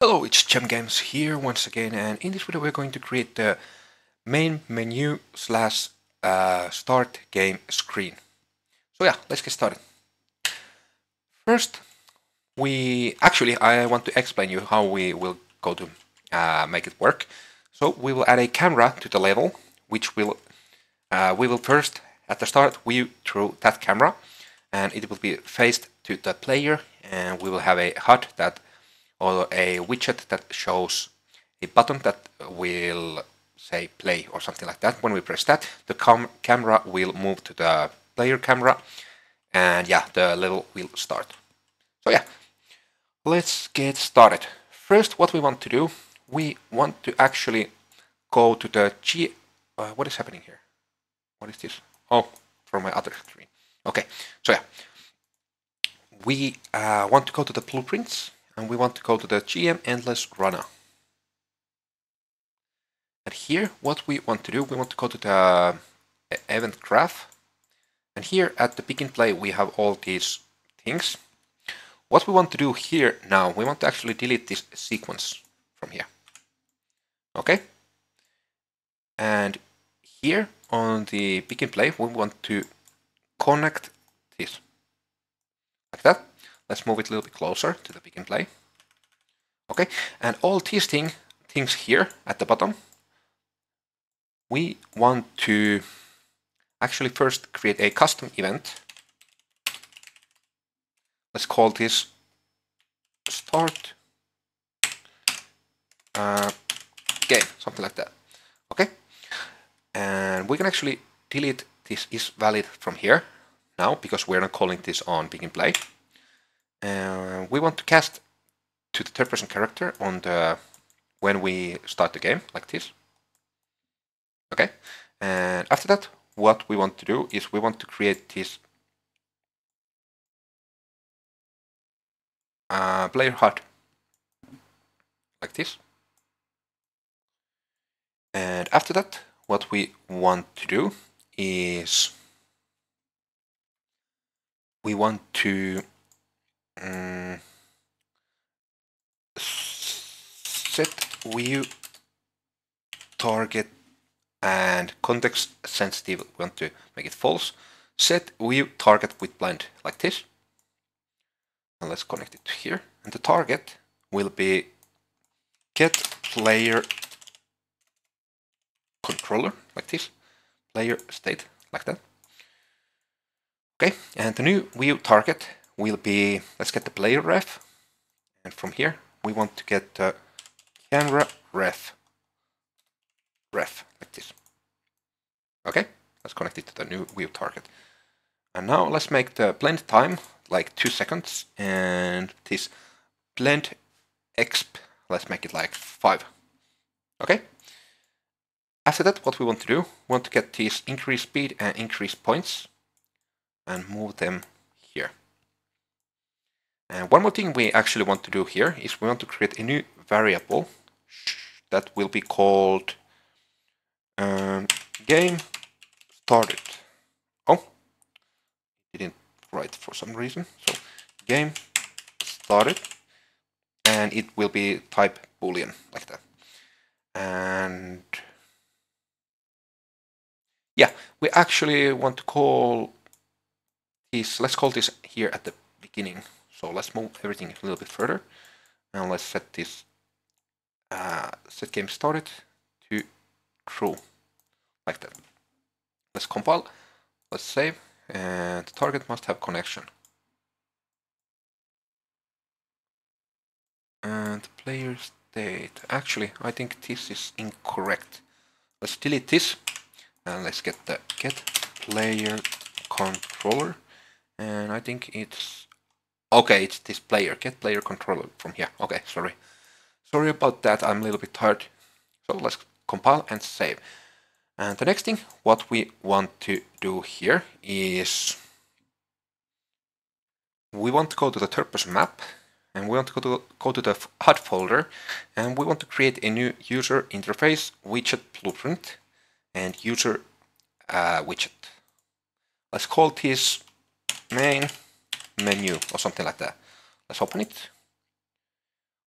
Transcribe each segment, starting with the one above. Hello, it's JemGames here once again, and in this video we're going to create the main menu slash start game screen. So yeah, let's get started. First, I want to explain you how we will go to make it work. So we will add a camera to the level, which we will first at the start view through that camera, and it will be faced to the player, and we will have a HUD that or a widget that shows a button that will say play or something like that. When we press that, the camera will move to the player camera, and yeah, the level will start. So yeah, let's get started. First, what we want to do, we want to actually go to the what is happening here? What is this? Oh, from my other screen. Okay, so yeah, we want to go to the blueprints, and we want to go to the GM Endless Runner. And here, what we want to do, we want to go to the event graph. And here at the begin play, we have all these things. What we want to do here now, we want to actually delete this sequence from here. Okay. And here on the begin play, we want to connect this like that. Let's move it a little bit closer to the begin play. Okay, and all these things here at the bottom, we want to actually first create a custom event. Let's call this start game, something like that. Okay, and we can actually delete this is valid from here now, because we're not calling this on begin play. We want to cast to the third person character on the when we start the game, like this. Okay, and after that, what we want to do is we want to create this player HUD, like this. And after that, what we want to do is we want to set view target and context sensitive. We want to make it false. Set view target with blind, like this. And let's connect it to here. And the target will be get player controller, like this. Player state, like that. Okay. And the new view target will be, let's get the player ref, and from here we want to get the camera ref, like this. Okay, let's connect it to the new view target. And now let's make the blend time like 2 seconds, and this blend exp, let's make it like 5. Okay, after that, what we want to do, we want to get these increase speed and increase points and move them here. And one more thing we actually want to do here is we want to create a new variable that will be called game started. Oh, didn't write for some reason. So game started, and it will be type boolean, like that. And yeah, we actually want to call this, let's call this here at the beginning. So let's move everything a little bit further, and let's set this set game started to true, like that. Let's compile, let's save, and the target must have connection. And player state, actually I think this is incorrect. Let's delete this, and let's get the get player controller, and I think it's okay, it's this player, get player controller from here. Okay, sorry about that, I'm a little bit tired. So let's compile and save. And the next thing what we want to do here is we want to go to the third person map, and we want to go to the HUD folder, and we want to create a new user interface widget blueprint and user widget. Let's call this main menu or something like that. Let's open it.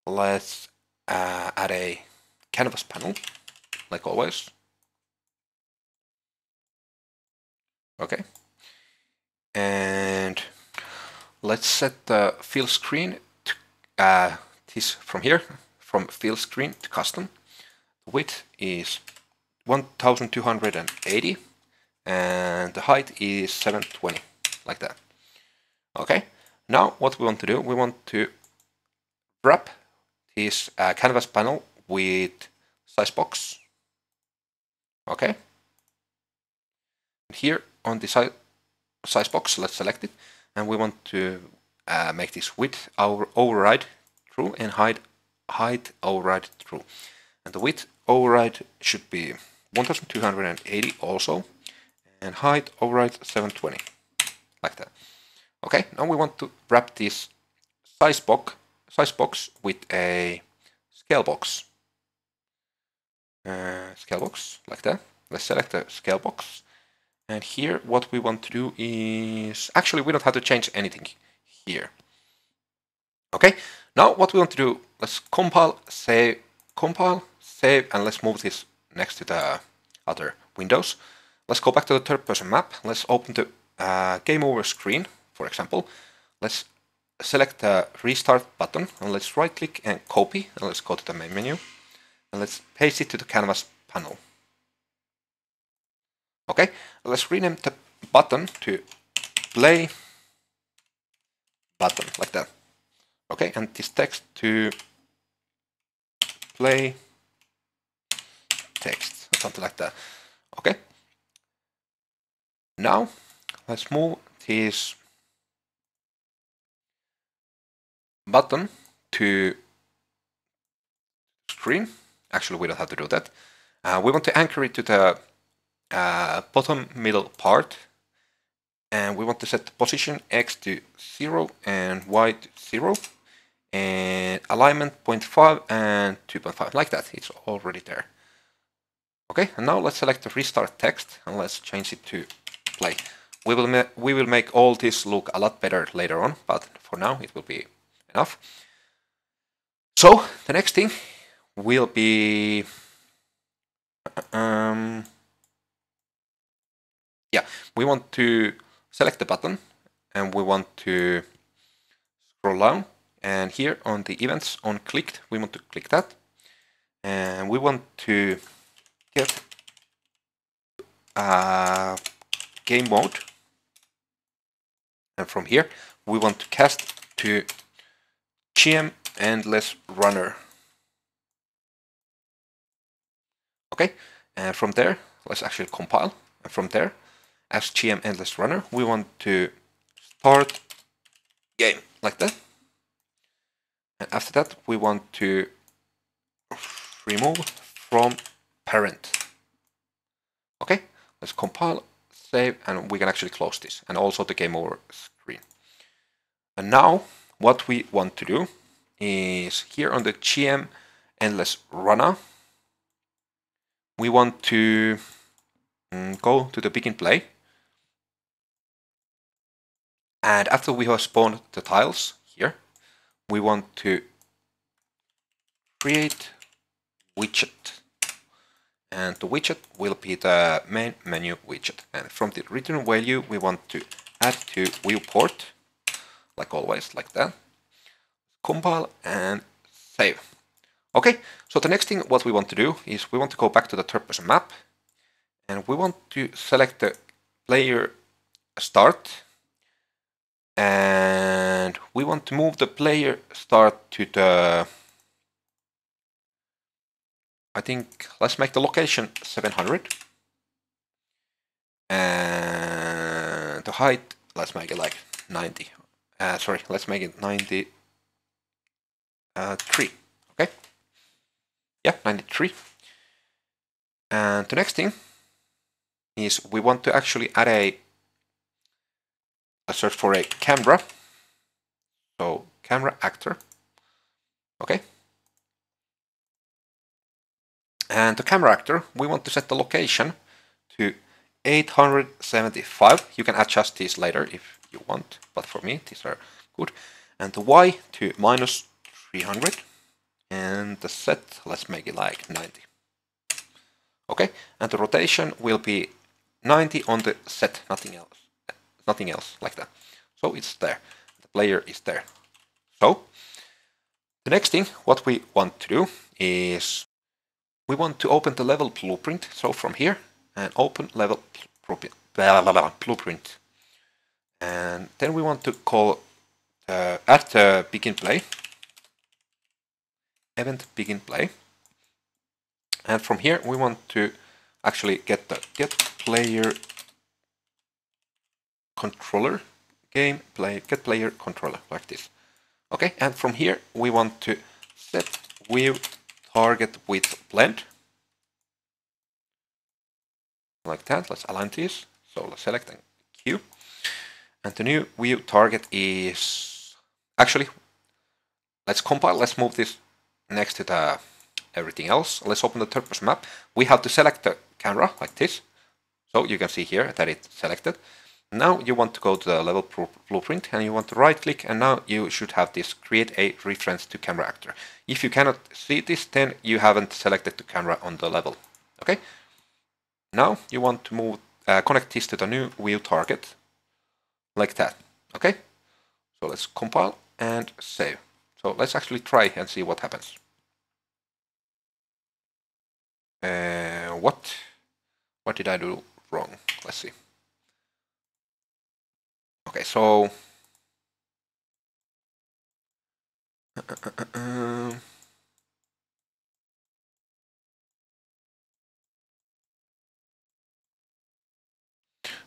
Let's at a canvas panel, like always. Okay. And let's set the fill screen to this from here, from fill screen to custom. The width is 1280 and the height is 720, like that. Okay, now what we want to do, we want to wrap this canvas panel with size box. Okay, and here on the size box, let's select it, and we want to make this width override true and height override true, and the width override should be 1280 also, and height override 720, like that. Okay, now we want to wrap this size box with a scale box, like that. Let's select the scale box. And here what we want to do is, actually we don't have to change anything here. Okay, now what we want to do, let's compile, save, and let's move this next to the other windows. Let's go back to the third person map. Let's open the Game Over screen, for example. Let's select the restart button and let's right click and copy, and let's go to the main menu and let's paste it to the canvas panel. Okay, let's rename the button to play button, like that. Okay, and this text to play text, or something like that. Okay, now let's move this button to screen. Actually, we don't have to do that. We want to anchor it to the bottom middle part, and we want to set the position X to 0 and Y to 0 and alignment 0.5 and 2.5, like that. It's already there. Okay, and now let's select the restart text and let's change it to play. We will make all this look a lot better later on, but for now it will be enough. So the next thing will be we want to select the button and we want to scroll down, and here on the events on clicked, we want to click that, and we want to get game mode, and from here we want to cast to GM Endless Runner. Okay, and from there let's actually compile, and from there as GM Endless Runner, we want to start game, like that. And after that, we want to remove from parent. Okay, let's compile, save, and we can actually close this, and also the Game Over screen. And now, what we want to do is here on the GM Endless Runner, we want to go to the begin play. And after we have spawned the tiles here, we want to create widget. And the widget will be the main menu widget. And from the return value, we want to add to viewport, like always, like that. Compile and save. Okay, so the next thing what we want to do is we want to go back to the third person map. And we want to select the player start. And we want to move the player start to the, I think, let's make the location 700. And the height, let's make it like 90. Sorry, let's make it 93. Okay. Yeah, 93. And the next thing is we want to actually add a search for a camera. So camera actor. Okay. And the camera actor, we want to set the location to 875. You can adjust this later if you want, but for me, these are good. And the Y to -300. and the set, let's make it like 90. Okay, and the rotation will be 90 on the set, nothing else like that. So it's there, the player is there. So the next thing what we want to do is we want to open the level blueprint. So from here and open level blueprint, and then we want to call at begin play, event begin play, and from here we want to actually get the get player controller, game play, get player controller, like this. Okay, and from here we want to set view target with blend, like that. Let's align this, so let's select and Q, and the new view target is actually, let's compile, let's move this next to the everything else. Let's open the Turpes map. We have to select the camera like this, so you can see here that it's selected. Now you want to go to the level blueprint and you want to right click, and now you should have this create a reference to camera actor. If you cannot see this, then you haven't selected the camera on the level. Okay, now you want to move connect this to the new view target, like that. Okay, so let's compile and save. So let's actually try and see what happens. What did I do wrong? Let's see. Okay, so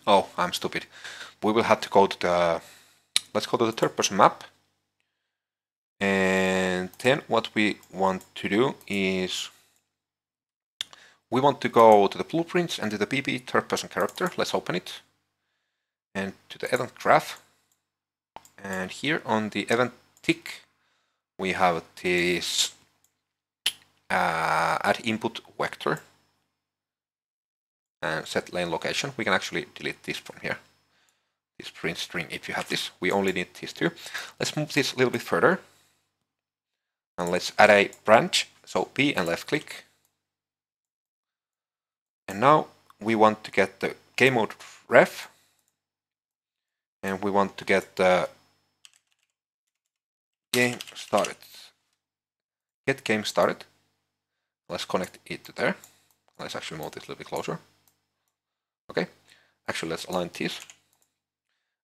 oh, I'm stupid. We will have to go to the, let's go to the third person map. And then what we want to do is we want to go to the blueprints and to the BB third-person character. Let's open it. And to the event graph. And here on the event tick, we have this add input vector and set lane location. We can actually delete this from here. This print string, if you have this, we only need these two. Let's move this a little bit further. And let's add a branch, so B and left click. And now we want to get the game mode ref, and we want to get the game started. Get game started. Let's connect it to there. Let's actually move this a little bit closer. Okay, actually let's align this.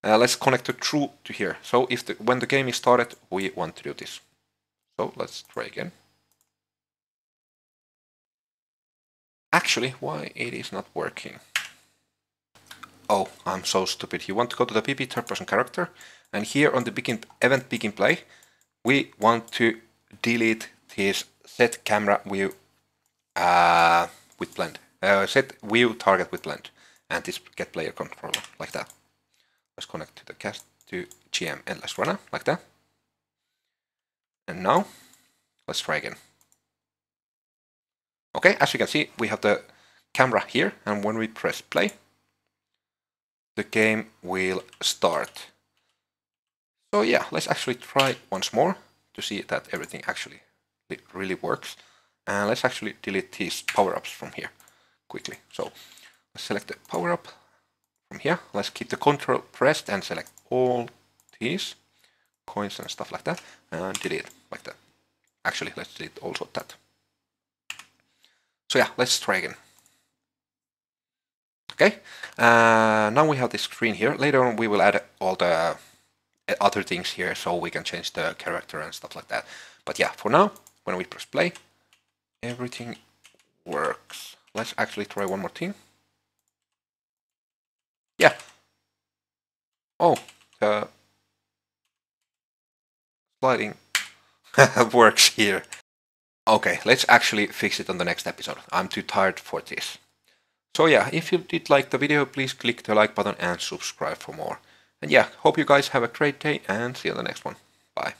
Let's connect the true to here. So if the, when the game is started, we want to do this. So let's try again. Actually, why it is not working? Oh, I'm so stupid. You want to go to the BB third-person character, and here on the begin event begin play, we want to delete this set camera view with blend, set view target with blend, and this get player controller like that. Let's connect to the cast to GM Endless Runner like that. And now, let's try again. Okay, as you can see, we have the camera here, and when we press play, the game will start. So yeah, let's actually try once more to see that everything actually really works. And let's actually delete these power-ups from here quickly. So let's select the power-up from here. Let's keep the control pressed and select all these coins and stuff like that, and delete like that. Actually, let's delete also that. So yeah, let's try again. Okay, now we have this screen here. Later on we will add all the other things here, so we can change the character and stuff like that. But yeah, for now, when we press play, everything works. Let's actually try one more thing. Yeah. Oh, the sliding works here. Okay, let's actually fix it on the next episode. I'm too tired for this. So yeah, if you did like the video, please click the like button and subscribe for more. And yeah, hope you guys have a great day and see you on the next one. Bye.